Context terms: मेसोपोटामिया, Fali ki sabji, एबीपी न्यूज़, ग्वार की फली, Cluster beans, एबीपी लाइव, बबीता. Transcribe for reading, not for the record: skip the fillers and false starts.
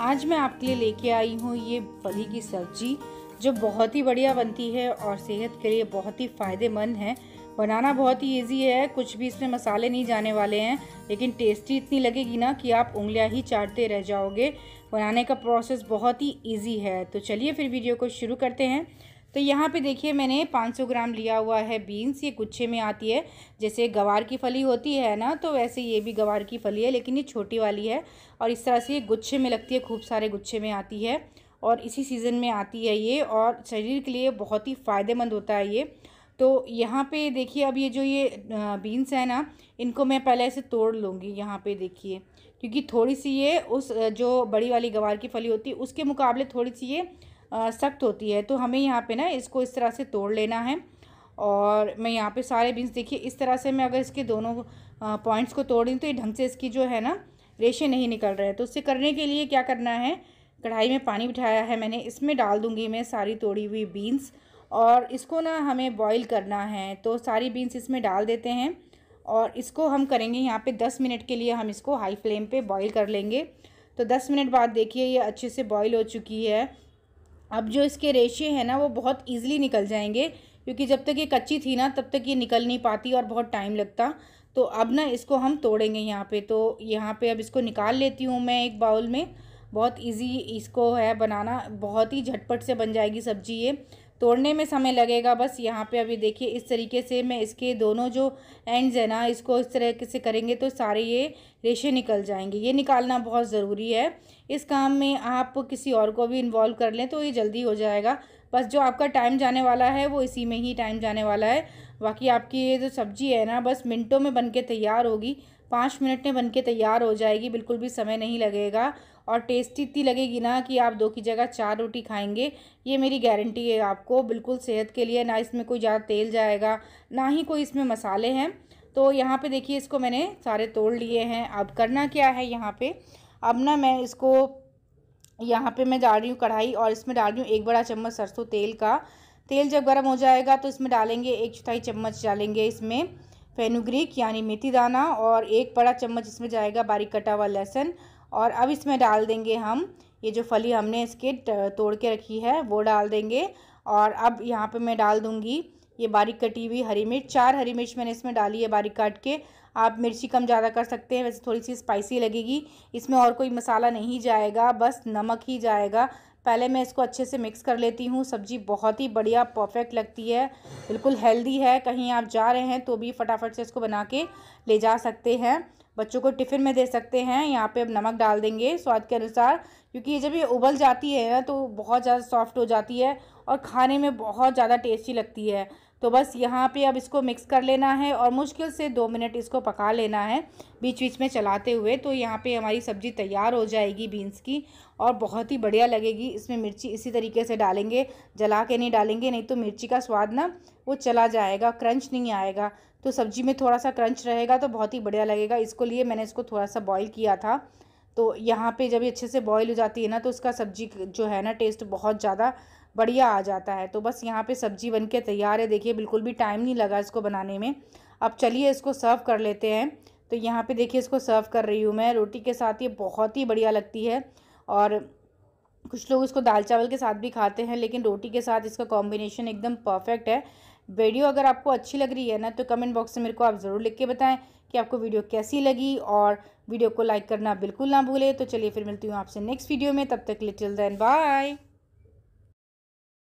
आज मैं आपके लिए लेके आई हूँ ये फली की सब्जी जो बहुत ही बढ़िया बनती है और सेहत के लिए बहुत ही फ़ायदेमंद है। बनाना बहुत ही ईजी है, कुछ भी इसमें मसाले नहीं जाने वाले हैं, लेकिन टेस्टी इतनी लगेगी ना कि आप उंगलियां ही चाटते रह जाओगे। बनाने का प्रोसेस बहुत ही ईजी है। तो चलिए फिर वीडियो को शुरू करते हैं। तो यहाँ पे देखिए मैंने 500 ग्राम लिया हुआ है बीन्स। ये गुच्छे में आती है, जैसे ग्वार की फली होती है ना, तो वैसे ये भी ग्वार की फली है, लेकिन ये छोटी वाली है और इस तरह से ये गुच्छे में लगती है, खूब सारे गुच्छे में आती है और इसी सीज़न में आती है ये, और शरीर के लिए बहुत ही फ़ायदेमंद होता है ये। तो यहाँ पे देखिए अब ये जो ये बीन्स है ना, इनको मैं पहले ऐसे तोड़ लूँगी। यहाँ पे देखिए, क्योंकि थोड़ी सी ये उस जो बड़ी वाली ग्वार की फली होती है उसके मुकाबले थोड़ी सी ये सख्त होती है, तो हमें यहाँ पे ना इसको इस तरह से तोड़ लेना है। और मैं यहाँ पे सारे बीन्स देखिए इस तरह से, मैं अगर इसके दोनों पॉइंट्स को तोड़ दूँ तो ये ढंग से इसकी जो है ना रेशे नहीं निकल रहे। तो उससे करने के लिए क्या करना है, कढ़ाई में पानी बिठाया है मैंने, इसमें डाल दूँगी मैं सारी तोड़ी हुई बीन्स और इसको ना हमें बॉईल करना है। तो सारी बीन्स इसमें डाल देते हैं और इसको हम करेंगे यहाँ पे 10 मिनट के लिए, हम इसको हाई फ्लेम पे बॉईल कर लेंगे। तो 10 मिनट बाद देखिए ये अच्छे से बॉईल हो चुकी है। अब जो इसके रेशे हैं ना वो बहुत ईजिली निकल जाएंगे, क्योंकि जब तक ये कच्ची थी ना तब तक ये निकल नहीं पाती और बहुत टाइम लगता। तो अब ना इसको हम तोड़ेंगे यहाँ पे। तो यहाँ पे अब इसको निकाल लेती हूँ मैं एक बाउल में। बहुत ईजी इसको है बनाना, बहुत ही झटपट से बन जाएगी सब्जी। ये तोड़ने में समय लगेगा बस। यहाँ पे अभी देखिए इस तरीके से मैं इसके दोनों जो एंड्स है ना इसको इस तरीके से करेंगे तो सारे ये रेशे निकल जाएंगे। ये निकालना बहुत ज़रूरी है। इस काम में आप किसी और को भी इन्वॉल्व कर लें तो ये जल्दी हो जाएगा। बस जो आपका टाइम जाने वाला है वो इसी में ही टाइम जाने वाला है। बाकी आपकी ये जो सब्ज़ी है ना बस मिनटों में बन के तैयार होगी, 5 मिनट में बन के तैयार हो जाएगी, बिल्कुल भी समय नहीं लगेगा और टेस्टी इतनी लगेगी ना कि आप 2 की जगह 4 रोटी खाएंगे, ये मेरी गारंटी है आपको। बिल्कुल सेहत के लिए, ना इसमें कोई ज़्यादा तेल जाएगा ना ही कोई इसमें मसाले हैं। तो यहाँ पे देखिए इसको मैंने सारे तोड़ लिए हैं। अब करना क्या है यहाँ पे, अब ना मैं इसको यहाँ पे मैं डाल रही हूँ कढ़ाई और इसमें डाल रही हूँ 1 बड़ा चम्मच सरसों तेल का। तेल जब गर्म हो जाएगा तो इसमें डालेंगे 1/4 चम्मच डालेंगे इसमें फेनुग्रीक यानी मेथी दाना और 1 बड़ा चम्मच इसमें जाएगा बारीक कटा हुआ लहसुन। और अब इसमें डाल देंगे हम ये जो फली हमने इसके तोड़ के रखी है वो डाल देंगे। और अब यहाँ पे मैं डाल दूँगी ये बारीक कटी हुई हरी मिर्च। 4 हरी मिर्च मैंने इसमें डाली है बारीक काट के। आप मिर्ची कम ज़्यादा कर सकते हैं, वैसे थोड़ी सी स्पाइसी लगेगी। इसमें और कोई मसाला नहीं जाएगा, बस नमक ही जाएगा। पहले मैं इसको अच्छे से मिक्स कर लेती हूँ। सब्जी बहुत ही बढ़िया परफेक्ट लगती है, बिल्कुल हेल्दी है। कहीं आप जा रहे हैं तो भी फटाफट से इसको बना के ले जा सकते हैं, बच्चों को टिफ़िन में दे सकते हैं। यहाँ पे अब नमक डाल देंगे स्वाद के अनुसार, क्योंकि जब ये उबल जाती है ना तो बहुत ज़्यादा सॉफ्ट हो जाती है और खाने में बहुत ज़्यादा टेस्टी लगती है। तो बस यहाँ पे अब इसको मिक्स कर लेना है और मुश्किल से 2 मिनट इसको पका लेना है बीच बीच में चलाते हुए। तो यहाँ पे हमारी सब्ज़ी तैयार हो जाएगी बीन्स की और बहुत ही बढ़िया लगेगी। इसमें मिर्ची इसी तरीके से डालेंगे, जला के नहीं डालेंगे, नहीं तो मिर्ची का स्वाद ना वो चला जाएगा, क्रंच नहीं आएगा। तो सब्ज़ी में थोड़ा सा क्रंच रहेगा तो बहुत ही बढ़िया लगेगा। इसको लिए मैंने इसको थोड़ा सा बॉईल किया था। तो यहाँ पे जब ये अच्छे से बॉईल हो जाती है ना तो उसका सब्जी जो है ना टेस्ट बहुत ज़्यादा बढ़िया आ जाता है। तो बस यहाँ पे सब्जी बनके तैयार है। देखिए बिल्कुल भी टाइम नहीं लगा इसको बनाने में। अब चलिए इसको सर्व कर लेते हैं। तो यहाँ पे देखिए इसको सर्व कर रही हूँ मैं रोटी के साथ। ये बहुत ही बढ़िया लगती है और कुछ लोग इसको दाल चावल के साथ भी खाते हैं, लेकिन रोटी के साथ इसका कॉम्बिनेशन एकदम परफेक्ट है। वीडियो अगर आपको अच्छी लग रही है ना तो कमेंट बॉक्स में मेरे को आप ज़रूर लिख के बताएं कि आपको वीडियो कैसी लगी और वीडियो को लाइक करना बिल्कुल ना भूलें। तो चलिए फिर मिलती हूँ आपसे नेक्स्ट वीडियो में, तब तक के लिए टिल देन बाय।